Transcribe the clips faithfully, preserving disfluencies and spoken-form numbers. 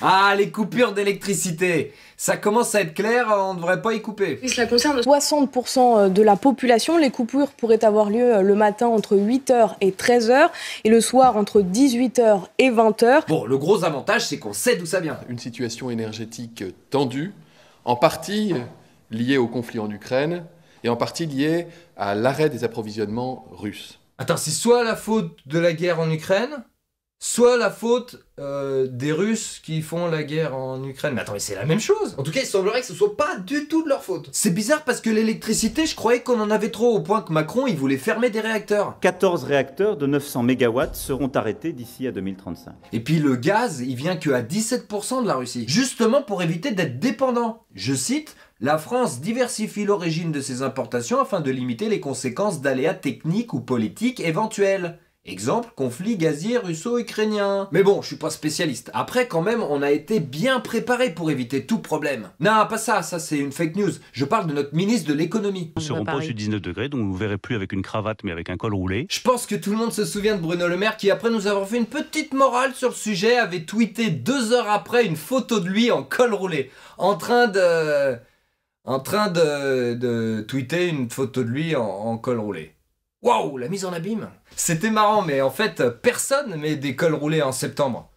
Ah, les coupures d'électricité. Ça commence à être clair, on ne devrait pas y couper. Cela concerne soixante pour cent de la population. Les coupures pourraient avoir lieu le matin entre huit heures et treize heures et le soir entre dix-huit heures et vingt heures. Bon, le gros avantage, c'est qu'on sait d'où ça vient. Une situation énergétique tendue, en partie liée au conflit en Ukraine et en partie liée à l'arrêt des approvisionnements russes. Attends, c'est soit la faute de la guerre en Ukraine, soit la faute euh, des Russes qui font la guerre en Ukraine. Mais attends, mais c'est la même chose. En tout cas, il semblerait que ce soit pas du tout de leur faute. C'est bizarre parce que l'électricité, je croyais qu'on en avait trop, au point que Macron, il voulait fermer des réacteurs. quatorze réacteurs de neuf cents mégawatts seront arrêtés d'ici à deux mille trente-cinq. Et puis le gaz, il vient que à dix-sept pour cent de la Russie, justement pour éviter d'être dépendant. Je cite... La France diversifie l'origine de ses importations afin de limiter les conséquences d'aléas techniques ou politiques éventuels. Exemple, conflit gazier russo-ukrainien. Mais bon, je suis pas spécialiste. Après, quand même, on a été bien préparé pour éviter tout problème. Non, pas ça, ça c'est une fake news. Je parle de notre ministre de l'économie. On se repose sur dix-neuf degrés, donc vous ne verrez plus avec une cravate mais avec un col roulé. Je pense que tout le monde se souvient de Bruno Le Maire qui, après nous avoir fait une petite morale sur le sujet, avait tweeté deux heures après une photo de lui en col roulé. En train de... En train de, de tweeter une photo de lui en, en col roulé. Waouh, la mise en abîme. C'était marrant, mais en fait, personne met des cols roulés en septembre.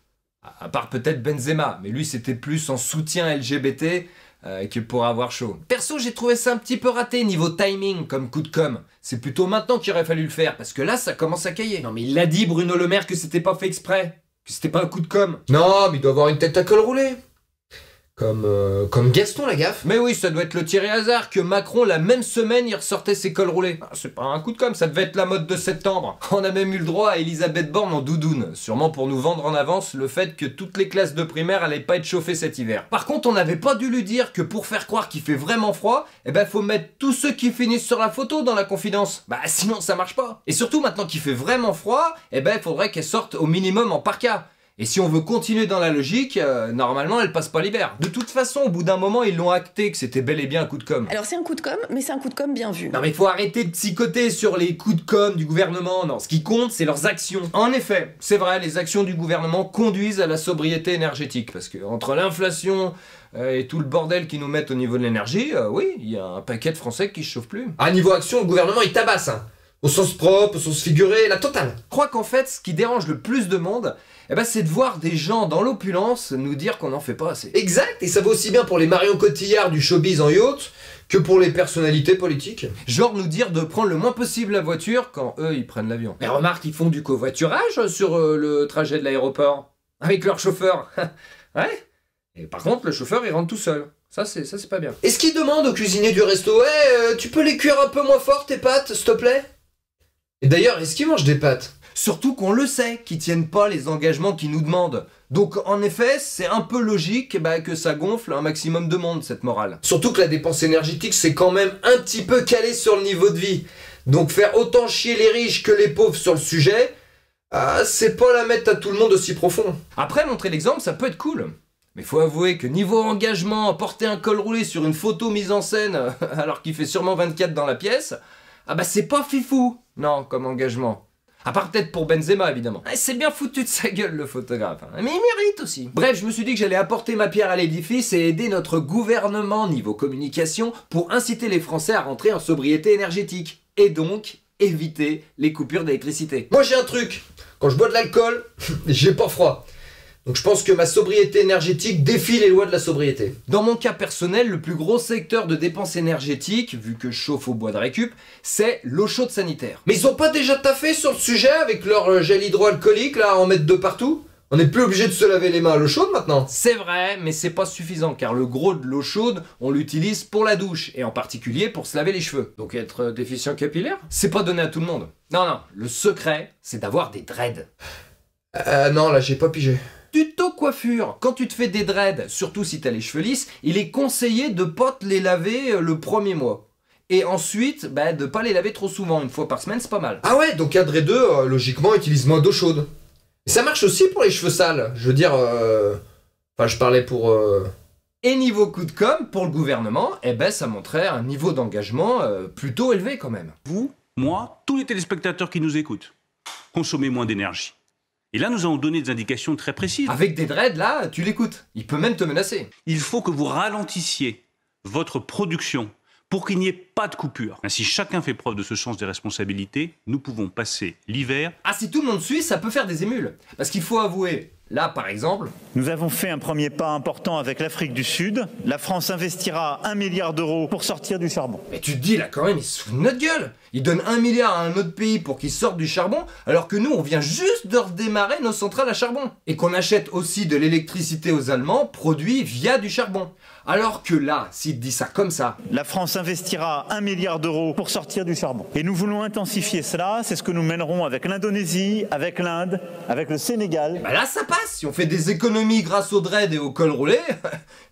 À, à part peut-être Benzema, mais lui, c'était plus en soutien L G B T euh, que pour avoir chaud. Perso, j'ai trouvé ça un petit peu raté niveau timing, comme coup de com'. C'est plutôt maintenant qu'il aurait fallu le faire, parce que là, ça commence à cailler. Non mais il l'a dit, Bruno Le Maire, que c'était pas fait exprès. Que c'était pas un coup de com'. Non, mais il doit avoir une tête à col roulé. Comme, euh, comme Gaston Lagaffe. Mais oui, ça doit être le Thierry Hazard que Macron, la même semaine, il ressortait ses cols roulés. Ah, c'est pas un coup de com', ça devait être la mode de septembre. On a même eu le droit à Elisabeth Borne en doudoune, sûrement pour nous vendre en avance le fait que toutes les classes de primaire allaient pas être chauffées cet hiver. Par contre, on n'avait pas dû lui dire que pour faire croire qu'il fait vraiment froid, eh ben faut mettre tous ceux qui finissent sur la photo dans la confidence. Bah sinon ça marche pas. Et surtout maintenant qu'il fait vraiment froid, eh ben faudrait qu'elle sorte au minimum en parka. Et si on veut continuer dans la logique, euh, normalement elle passe pas l'hiver. De toute façon, au bout d'un moment, ils l'ont acté que c'était bel et bien un coup de com'. Alors c'est un coup de com', mais c'est un coup de com' bien vu. Non mais il faut arrêter de psychoter sur les coups de com' du gouvernement, non. Ce qui compte, c'est leurs actions. En effet, c'est vrai, les actions du gouvernement conduisent à la sobriété énergétique, parce que entre l'inflation euh, et tout le bordel qu'ils nous mettent au niveau de l'énergie, euh, oui, il y a un paquet de Français qui se chauffent plus. À niveau action, le gouvernement il tabasse, hein. Au sens propre, au sens figuré, la totale. Je crois qu'en fait, ce qui dérange le plus de monde, eh ben, c'est de voir des gens dans l'opulence nous dire qu'on n'en fait pas assez. Exact, et ça vaut aussi bien pour les Marion Cotillard du showbiz en yacht que pour les personnalités politiques. Genre nous dire de prendre le moins possible la voiture quand eux, ils prennent l'avion. Mais remarque, ils font du covoiturage sur euh, le trajet de l'aéroport, avec leur chauffeur. Ouais. Et par contre, le chauffeur, il rentre tout seul. Ça, c'est ça, c'est pas bien. Est-ce qu'ils demandent aux cuisiniers du resto, ouais, hey, euh, tu peux les cuire un peu moins fort tes pâtes, s'il te plaît? Et d'ailleurs, est-ce qu'ils mangent des pâtes? Surtout qu'on le sait, qu'ils tiennent pas les engagements qu'ils nous demandent. Donc en effet, c'est un peu logique bah, que ça gonfle un maximum de monde, cette morale. Surtout que la dépense énergétique, c'est quand même un petit peu calé sur le niveau de vie. Donc faire autant chier les riches que les pauvres sur le sujet, ah, c'est pas la mettre à tout le monde aussi profond. Après, montrer l'exemple, ça peut être cool. Mais faut avouer que niveau engagement, porter un col roulé sur une photo mise en scène, alors qu'il fait sûrement vingt-quatre dans la pièce... Ah bah c'est pas fifou, non, comme engagement. À part peut-être pour Benzema, évidemment. Ah, c'est bien foutu de sa gueule, le photographe. Hein. Mais il mérite aussi. Bref, je me suis dit que j'allais apporter ma pierre à l'édifice et aider notre gouvernement, niveau communication, pour inciter les Français à rentrer en sobriété énergétique. Et donc, éviter les coupures d'électricité. Moi, j'ai un truc. Quand je bois de l'alcool, j'ai pas froid. Donc je pense que ma sobriété énergétique défie les lois de la sobriété. Dans mon cas personnel, le plus gros secteur de dépenses énergétiques, vu que je chauffe au bois de récup, c'est l'eau chaude sanitaire. Mais ils ont pas déjà taffé sur le sujet avec leur gel hydroalcoolique, là, à en mettre deux partout? On n'est plus obligé de se laver les mains à l'eau chaude maintenant. C'est vrai, mais c'est pas suffisant, car le gros de l'eau chaude, on l'utilise pour la douche, et en particulier pour se laver les cheveux. Donc être déficient capillaire, c'est pas donné à tout le monde. Non, non, le secret, c'est d'avoir des dreads. Euh, non, là, j'ai pas pigé. Tuto coiffure. Quand tu te fais des dreads, surtout si t'as les cheveux lisses, il est conseillé de pas te les laver le premier mois. Et ensuite, bah, de pas les laver trop souvent, une fois par semaine, c'est pas mal. Ah ouais, donc un dread deux, euh, logiquement, utilise moins d'eau chaude. Et ça marche aussi pour les cheveux sales, je veux dire... Euh... Enfin, je parlais pour... Euh... Et niveau coup de com', pour le gouvernement, eh ben, ça montrait un niveau d'engagement euh, plutôt élevé quand même. Vous, moi, tous les téléspectateurs qui nous écoutent, consommez moins d'énergie. Et là, nous avons donné des indications très précises. Avec des dreads, là, tu l'écoutes. Il peut même te menacer. Il faut que vous ralentissiez votre production pour qu'il n'y ait pas de coupure. Si chacun fait preuve de ce sens des responsabilités, nous pouvons passer l'hiver... Ah, si tout le monde suit, ça peut faire des émules. Parce qu'il faut avouer, là, par exemple... Nous avons fait un premier pas important avec l'Afrique du Sud. La France investira un milliard d'euros pour sortir du charbon. Mais tu te dis, là, quand même, ils se foutent de notre gueule. Ils donnent un milliard à un autre pays pour qu'ils sortent du charbon, alors que nous, on vient juste de redémarrer nos centrales à charbon. Et qu'on achète aussi de l'électricité aux Allemands, produit via du charbon. Alors que là, s'il dit ça comme ça... La France investira un milliard d'euros pour sortir du charbon. Et nous voulons intensifier cela, c'est ce que nous mènerons avec l'Indonésie, avec l'Inde, avec le Sénégal. Et bah là, ça passe. Si on fait des économies grâce au dread et au col roulé,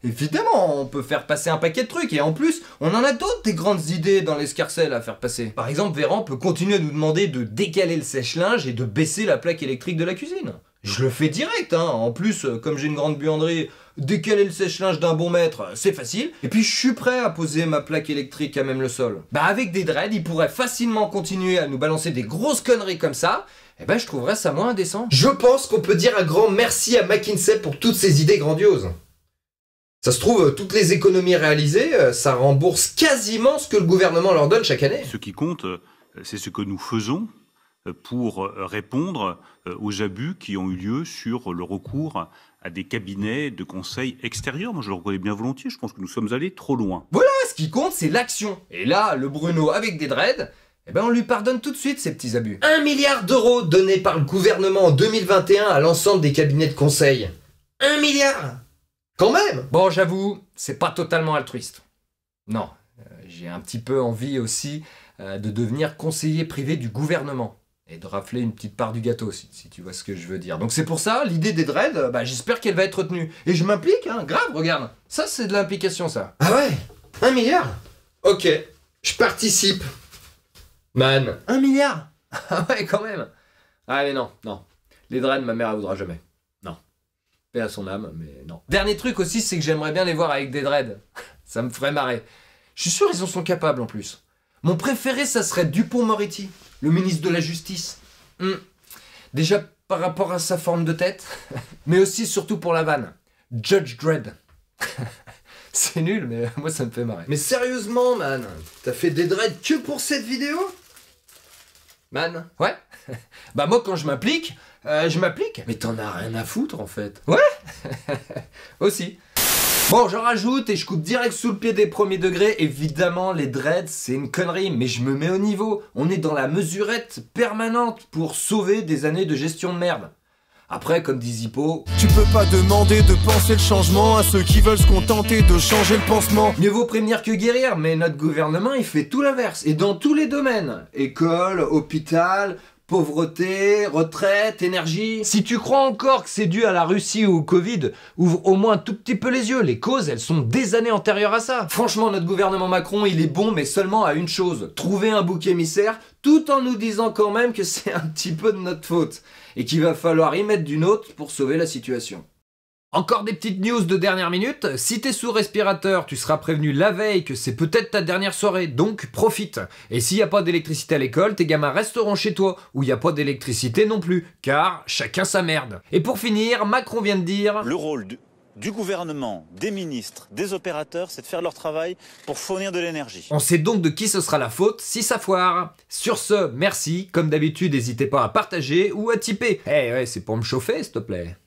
évidemment, on peut faire passer un paquet de trucs. Et en plus, on en a d'autres des grandes idées dans l'escarcelle à faire passer. Par exemple, Véran peut continuer à nous demander de décaler le sèche-linge et de baisser la plaque électrique de la cuisine. Je le fais direct, hein. En plus, comme j'ai une grande buanderie, décaler le sèche-linge d'un bon mètre, c'est facile. Et puis je suis prêt à poser ma plaque électrique à même le sol. Bah avec des dreads, il pourrait facilement continuer à nous balancer des grosses conneries comme ça. Eh ben je trouverais ça moins indécent. Je pense qu'on peut dire un grand merci à McKinsey pour toutes ces idées grandioses. Ça se trouve, toutes les économies réalisées, ça rembourse quasiment ce que le gouvernement leur donne chaque année. Ce qui compte, c'est ce que nous faisons pour répondre aux abus qui ont eu lieu sur le recours à des cabinets de conseil extérieurs. Moi, je le reconnais bien volontiers, je pense que nous sommes allés trop loin. Voilà, ce qui compte, c'est l'action. Et là, le Bruno avec des dreads, eh ben on lui pardonne tout de suite ces petits abus. Un milliard d'euros donné par le gouvernement en deux mille vingt et un à l'ensemble des cabinets de conseil. Un milliard! Quand même! Bon, j'avoue, c'est pas totalement altruiste. Non, euh, j'ai un petit peu envie aussi euh, de devenir conseiller privé du gouvernement. Et de rafler une petite part du gâteau, si, si tu vois ce que je veux dire. Donc c'est pour ça, l'idée des dreads, bah, j'espère qu'elle va être retenue. Et je m'implique, hein, grave, regarde. Ça, c'est de l'implication, ça. Ah ouais? Un milliard? Ok, je participe. Man. Un milliard? Ah ouais, quand même. Ah mais non, non. Les dreads, ma mère, elle voudra jamais. Non. Paix à son âme, mais non. Dernier truc aussi, c'est que j'aimerais bien les voir avec des dreads. Ça me ferait marrer. Je suis sûr, ils en sont capables, en plus. Mon préféré, ça serait Dupont-Moretti. Le ministre de la Justice. Mmh. Déjà par rapport à sa forme de tête, mais aussi surtout pour la vanne. Judge Dredd. C'est nul, mais moi ça me fait marrer. Mais sérieusement, man, t'as fait des dreads que pour cette vidéo? Man, ouais. Bah moi quand je m'applique, euh, je m'applique. Mais t'en as rien à foutre en fait. Ouais. Aussi. Bon, j'en rajoute et je coupe direct sous le pied des premiers degrés. Évidemment, les dreads, c'est une connerie, mais je me mets au niveau. On est dans la mesurette permanente pour sauver des années de gestion de merde. Après, comme dit Zippo, tu peux pas demander de penser le changement à ceux qui veulent se contenter de changer le pansement. Mieux vaut prévenir que guérir, mais notre gouvernement, il fait tout l'inverse. Et dans tous les domaines. École, hôpital... pauvreté, retraite, énergie... Si tu crois encore que c'est dû à la Russie ou au Covid, ouvre au moins un tout petit peu les yeux. Les causes, elles sont des années antérieures à ça. Franchement, notre gouvernement Macron, il est bon, mais seulement à une chose. Trouver un bouc émissaire, tout en nous disant quand même que c'est un petit peu de notre faute. Et qu'il va falloir y mettre du nôtre pour sauver la situation. Encore des petites news de dernière minute. Si t'es sous respirateur, tu seras prévenu la veille que c'est peut-être ta dernière soirée, donc profite. Et s'il n'y a pas d'électricité à l'école, tes gamins resteront chez toi, où il n'y a pas d'électricité non plus, car chacun sa merde. Et pour finir, Macron vient de dire... Le rôle du, du gouvernement, des ministres, des opérateurs, c'est de faire leur travail pour fournir de l'énergie. On sait donc de qui ce sera la faute si ça foire. Sur ce, merci. Comme d'habitude, n'hésitez pas à partager ou à tiper. Eh hey, ouais, c'est pour me chauffer, s'il te plaît.